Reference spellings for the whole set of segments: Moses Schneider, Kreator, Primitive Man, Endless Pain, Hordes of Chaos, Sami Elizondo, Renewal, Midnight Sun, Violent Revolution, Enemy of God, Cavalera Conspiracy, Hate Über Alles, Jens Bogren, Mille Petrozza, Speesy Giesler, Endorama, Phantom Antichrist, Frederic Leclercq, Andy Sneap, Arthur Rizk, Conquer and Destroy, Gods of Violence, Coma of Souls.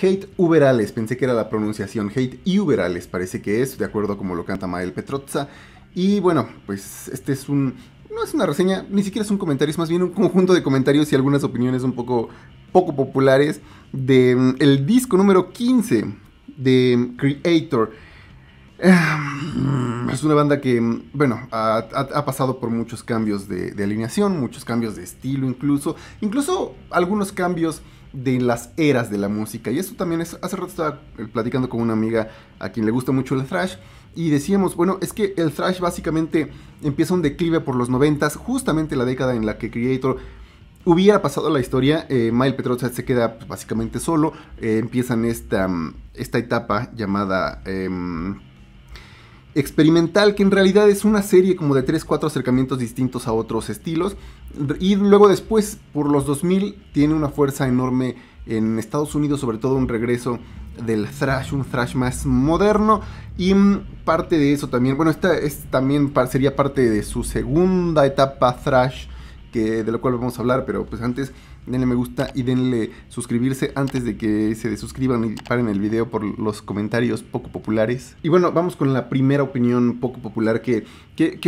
Hate Über Alles, pensé que era la pronunciación, Hate Über Alles parece que es, de acuerdo a como lo canta Mille Petrozza. Y bueno, pues este es un... no es una reseña, ni siquiera es un comentario, es más bien un conjunto de comentarios y algunas opiniones un poco populares de el disco número 15 de Kreator. Es una banda que, bueno, ha pasado por muchos cambios de alineación, muchos cambios de estilo, incluso algunos cambios de las eras de la música. Y eso también es, hace rato estaba platicando con una amiga a quien le gusta mucho el thrash, y decíamos, bueno, es que el thrash básicamente empieza un declive por los 90s, justamente la década en la que Kreator hubiera pasado la historia. Mille Petrozza se queda básicamente solo, empiezan esta etapa llamada... experimental, que en realidad es una serie como de 3-4 acercamientos distintos a otros estilos, y luego después por los 2000 tiene una fuerza enorme en Estados Unidos, sobre todo un regreso del thrash, un thrash más moderno, y parte de eso también, bueno, esta es también sería parte de su segunda etapa thrash, de la cual vamos a hablar, pero pues antes denle me gusta y denle suscribirse antes de que se desuscriban y paren el video por los comentarios poco populares. Y bueno, vamos con la primera opinión poco popular que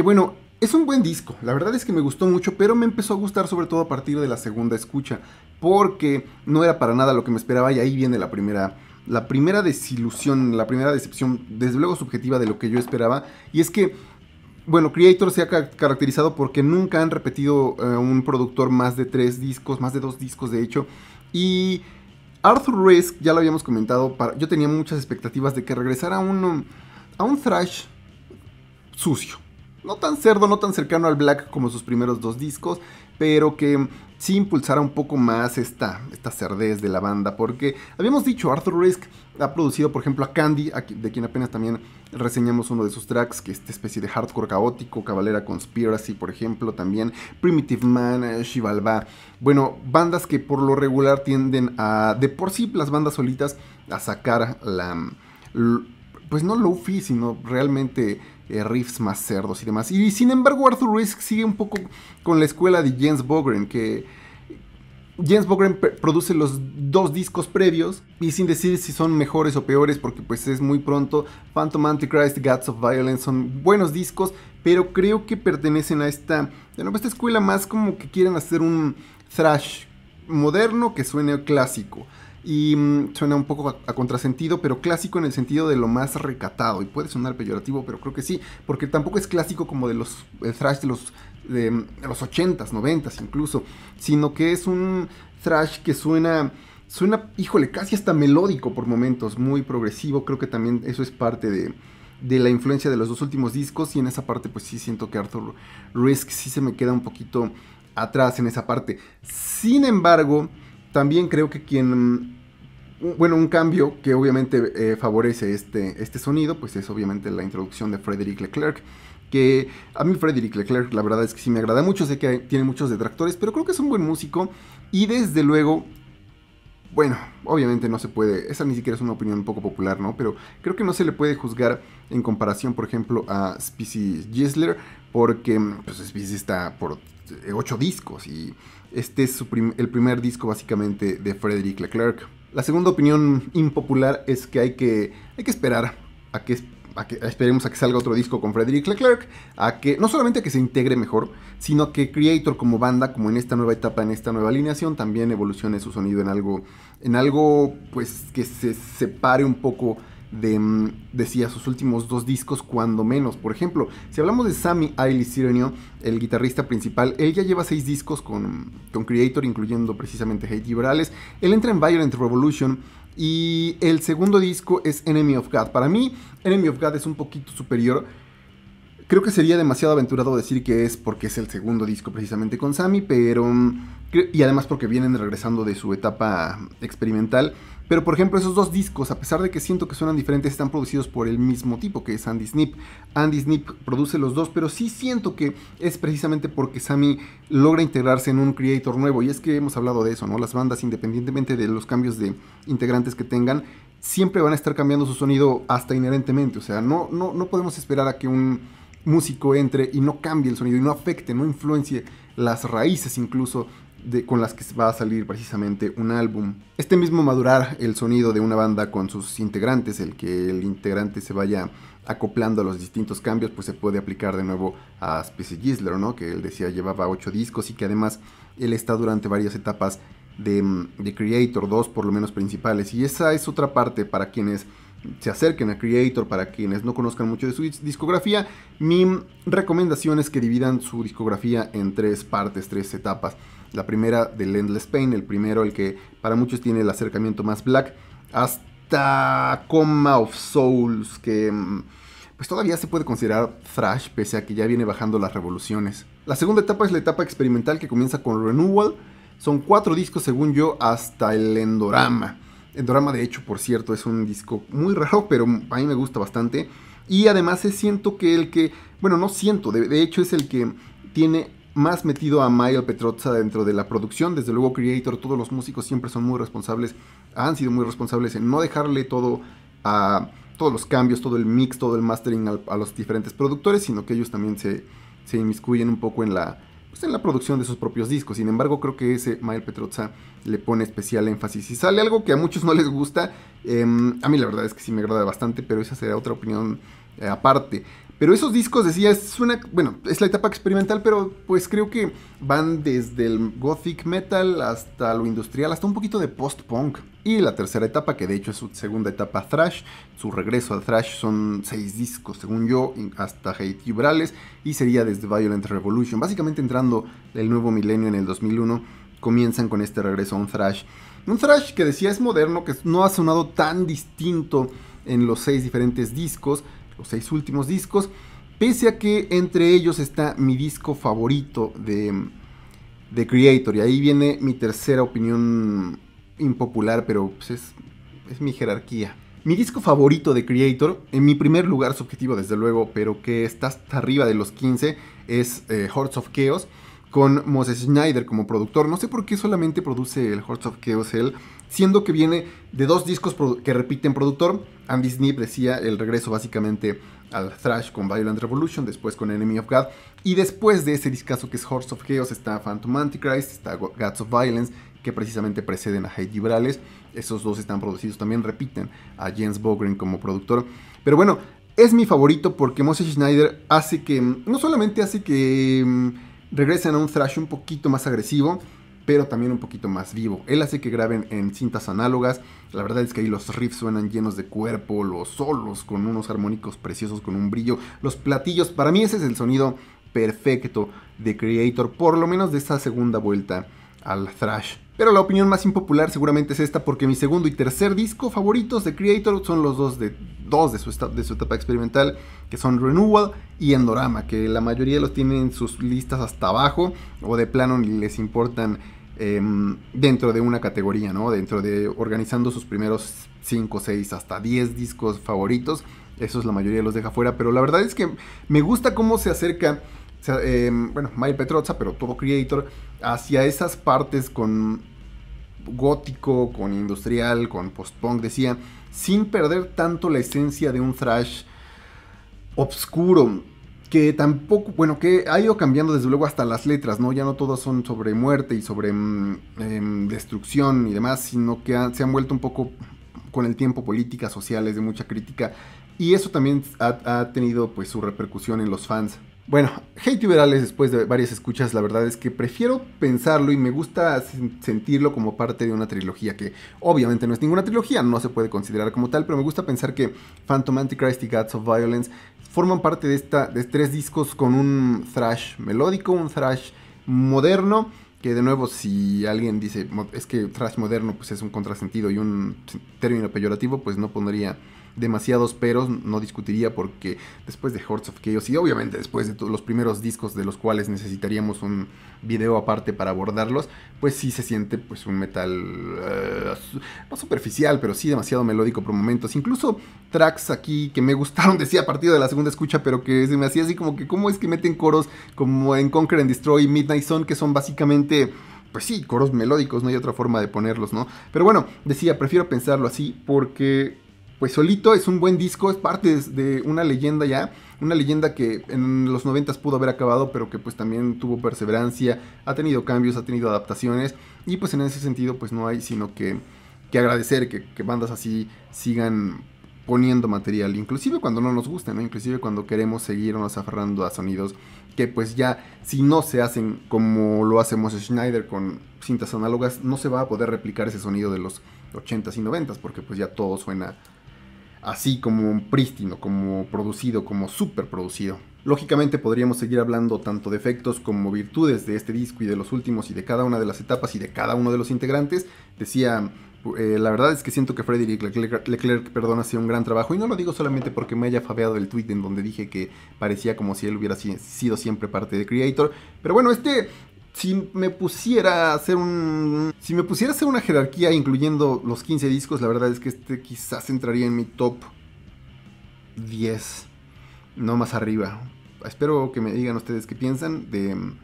bueno, es un buen disco, la verdad es que me gustó mucho, pero me empezó a gustar sobre todo a partir de la segunda escucha, porque no era para nada lo que me esperaba y ahí viene la primera desilusión, la primera decepción, desde luego subjetiva, de lo que yo esperaba, y es que bueno, Kreator se ha caracterizado porque nunca han repetido un productor más de 3 discos, más de 2 discos de hecho. Y Arthur Rizk, ya lo habíamos comentado, yo tenía muchas expectativas de que regresara a un thrash sucio. No tan cerdo, no tan cercano al black como sus primeros 2 discos, pero que sí impulsara un poco más esta cerdez de la banda, porque habíamos dicho, Arthur Rizk ha producido por ejemplo a Candy, de quien apenas también reseñamos uno de sus tracks, que es esta especie de hardcore caótico, Cavalera Conspiracy por ejemplo también, Primitive Man, Shivalba, bueno, bandas que por lo regular tienden a, de por sí las bandas solitas, a sacar pues no low-fi, sino realmente riffs más cerdos y demás. Y sin embargo Arthur Rizk sigue un poco con la escuela de Jens Bogren, que Jens Bogren produce los 2 discos previos y sin decir si son mejores o peores, porque pues es muy pronto. Phantom Antichrist, Gods of Violence son buenos discos, pero creo que pertenecen a esta escuela más como que quieren hacer un thrash moderno que suene clásico. Y suena un poco a contrasentido, pero clásico en el sentido de lo más recatado. Y puede sonar peyorativo, pero creo que sí, porque tampoco es clásico como el thrash de los 80s, 90s incluso, sino que es un thrash que suena, híjole, casi hasta melódico por momentos, muy progresivo. Creo que también eso es parte de la influencia de los 2 últimos discos, y en esa parte pues sí siento que Arthur Rizk sí se me queda un poquito atrás en esa parte. Sin embargo, también creo que un cambio que obviamente favorece este sonido, pues es obviamente la introducción de Frederic Leclercq, que a mí Frederic Leclercq la verdad es que sí me agrada mucho, sé que tiene muchos detractores, pero creo que es un buen músico y desde luego, bueno, obviamente no se puede, esa ni siquiera es una opinión un poco popular, ¿no? Pero creo que no se le puede juzgar en comparación, por ejemplo, a Speesy Giesler, porque pues Speesy está por 8 discos y este es el primer disco básicamente de Frederic Leclercq. La segunda opinión impopular es que hay que esperar a que esperemos a que salga otro disco con Frederic Leclercq, no solamente a que se integre mejor, sino a que Kreator como banda, como en esta nueva etapa, en esta nueva alineación, también evolucione su sonido en algo pues que se separe un poco de, decía, sus últimos 2 discos cuando menos. Por ejemplo, si hablamos de Sami Elizondo, el guitarrista principal, él ya lleva 6 discos con Kreator, incluyendo precisamente Hate Über Alles. Él entra en Violent Revolution y el segundo disco es Enemy of God. Para mí, Enemy of God es un poquito superior. Creo que sería demasiado aventurado decir que es porque es el segundo disco precisamente con Sami, pero... y además porque vienen regresando de su etapa experimental. Pero por ejemplo esos 2 discos, a pesar de que siento que suenan diferentes, están producidos por el mismo tipo, que es Andy Sneap. Andy Sneap produce los 2, pero sí siento que es precisamente porque Sami logra integrarse en un Kreator nuevo. Y es que hemos hablado de eso, ¿no? Las bandas, independientemente de los cambios de integrantes que tengan, siempre van a estar cambiando su sonido hasta inherentemente. O sea, no podemos esperar a que un músico entre y no cambie el sonido, y no afecte, no influencie las raíces incluso con las que va a salir precisamente un álbum. Este mismo madurar el sonido de una banda con sus integrantes, el que el integrante se vaya acoplando a los distintos cambios, pues se puede aplicar de nuevo a Speesy Giesler, ¿no? Que él decía llevaba 8 discos y que además él está durante varias etapas de Kreator, 2 por lo menos principales. Y esa es otra parte para quienes se acerquen a Kreator, para quienes no conozcan mucho de su discografía. Mi recomendación es que dividan su discografía en 3 partes, 3 etapas. La primera del Endless Pain, el primero, el que para muchos tiene el acercamiento más black, hasta Coma of Souls, que pues todavía se puede considerar thrash, pese a que ya viene bajando las revoluciones. La segunda etapa es la etapa experimental, que comienza con Renewal. Son 4 discos, según yo, hasta el Endorama. Endorama, de hecho, por cierto, es un disco muy raro, pero a mí me gusta bastante. Y además siento que el que... bueno, no siento, de hecho es el que tiene más metido a Mille Petrozza dentro de la producción. Desde luego Kreator, todos los músicos siempre son muy responsables, han sido muy responsables en no dejarle todo a... todos los cambios, todo el mix, todo el mastering a los diferentes productores, sino que ellos también se inmiscuyen un poco en la... en la producción de sus propios discos. Sin embargo, creo que ese Mille Petrozza le pone especial énfasis y sale algo que a muchos no les gusta. A mí la verdad es que sí me agrada bastante, pero esa será otra opinión aparte. Pero esos discos, decía, es una... bueno, es la etapa experimental, pero pues creo que van desde el gothic metal hasta lo industrial, hasta un poquito de post-punk. Y la tercera etapa, que de hecho es su segunda etapa thrash, su regreso al thrash, son 6 discos, según yo, hasta Hate Über Alles, y sería desde Violent Revolution. Básicamente entrando el nuevo milenio en el 2001, comienzan con este regreso a un thrash. Un thrash que decía es moderno, que no ha sonado tan distinto en los 6 diferentes discos, los 6 últimos discos, pese a que entre ellos está mi disco favorito de Kreator, y ahí viene mi tercera opinión impopular, pero pues es mi jerarquía. Mi disco favorito de Kreator, en mi primer lugar subjetivo desde luego, pero que está hasta arriba de los 15, es Hordes of Chaos, con Moses Schneider como productor. No sé por qué solamente produce el Hordes of Chaos él, siendo que viene de 2 discos que repiten productor. Andy Sneap decía el regreso básicamente al thrash con Violent Revolution, después con Enemy of God, y después de ese discazo que es Hordes of Chaos está Phantom Antichrist, está Gods of Violence, que precisamente preceden a Hate Über Alles. Esos 2 están producidos, también repiten a Jens Bogren como productor. Pero bueno, es mi favorito porque Moses Schneider hace que... no solamente hace que... regresan a un thrash un poquito más agresivo, pero también un poquito más vivo. Él hace que graben en cintas análogas. La verdad es que ahí los riffs suenan llenos de cuerpo, los solos con unos armónicos preciosos, con un brillo, los platillos. Para mí ese es el sonido perfecto de Kreator, por lo menos de esta segunda vuelta al thrash. Pero la opinión más impopular seguramente es esta, porque mi segundo y tercer disco favoritos de Kreator son los dos de su etapa experimental, que son Renewal y Endorama, que la mayoría los tienen en sus listas hasta abajo, o de plano ni les importan dentro de una categoría, ¿no? Dentro de organizando sus primeros 5, 6, hasta 10 discos favoritos, esos la mayoría los deja fuera, pero la verdad es que me gusta cómo se acerca... bueno, Mille Petrozza, pero todo Kreator, hacia esas partes con gótico, con industrial, con post-punk, decía, sin perder tanto la esencia de un thrash obscuro, que tampoco, bueno, que ha ido cambiando desde luego hasta las letras, ¿no? Ya no todas son sobre muerte y sobre destrucción y demás, sino que se han vuelto un poco con el tiempo políticas, sociales, de mucha crítica, y eso también ha tenido pues su repercusión en los fans. Bueno, Hate Über Alles, después de varias escuchas, la verdad es que prefiero pensarlo y me gusta sentirlo como parte de una trilogía, que obviamente no es ninguna trilogía, no se puede considerar como tal, pero me gusta pensar que Phantom Antichrist y Gods of Violence forman parte de 3 discos con un thrash melódico, un thrash moderno, que de nuevo si alguien dice, es que thrash moderno pues es un contrasentido y un término peyorativo, pues no pondría... demasiados peros, no discutiría, porque después de Hordes of Chaos y obviamente después de todos los primeros discos, de los cuales necesitaríamos un video aparte para abordarlos, pues sí se siente pues un metal no superficial, pero sí demasiado melódico por momentos. Incluso tracks aquí que me gustaron, decía, a partir de la segunda escucha, pero que se me hacía así como que cómo es que meten coros como en Conquer and Destroy y Midnight Sun, que son básicamente... pues sí, coros melódicos, no hay otra forma de ponerlos, ¿no? Pero bueno, decía, prefiero pensarlo así porque... pues solito es un buen disco, es parte de una leyenda ya, una leyenda que en los 90s pudo haber acabado, pero que pues también tuvo perseverancia, ha tenido cambios, ha tenido adaptaciones, y pues en ese sentido pues no hay sino que agradecer que bandas así sigan poniendo material, inclusive cuando no nos gusta, ¿no? Inclusive cuando queremos seguirnos aferrando a sonidos que pues ya, si no se hacen como lo hace Moses Schneider con cintas análogas, no se va a poder replicar ese sonido de los 80s y 90s, porque pues ya todo suena así como prístino, como producido, como súper producido. Lógicamente podríamos seguir hablando tanto de efectos como virtudes de este disco y de los últimos y de cada una de las etapas y de cada uno de los integrantes. Decía, la verdad es que siento que Frederic Leclercq, perdón, hacía un gran trabajo, y no lo digo solamente porque me haya fabeado el tweet en donde dije que parecía como si él hubiera sido siempre parte de Kreator, pero bueno, si me pusiera a hacer una jerarquía incluyendo los 15 discos, la verdad es que este quizás entraría en mi top 10, no más arriba. Espero que me digan ustedes qué piensan de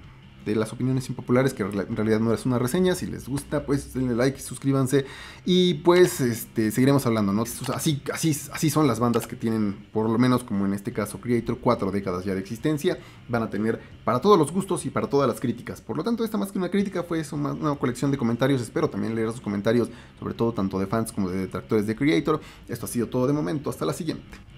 las opiniones impopulares, que en realidad no es una reseña. Si les gusta, pues denle like, suscríbanse, y pues seguiremos hablando, ¿no? Así son las bandas que tienen, por lo menos como en este caso Kreator, 4 décadas ya de existencia. Van a tener para todos los gustos y para todas las críticas. Por lo tanto, esta más que una crítica fue eso, más una colección de comentarios. Espero también leer sus comentarios, sobre todo tanto de fans como de detractores de Kreator. Esto ha sido todo de momento, hasta la siguiente.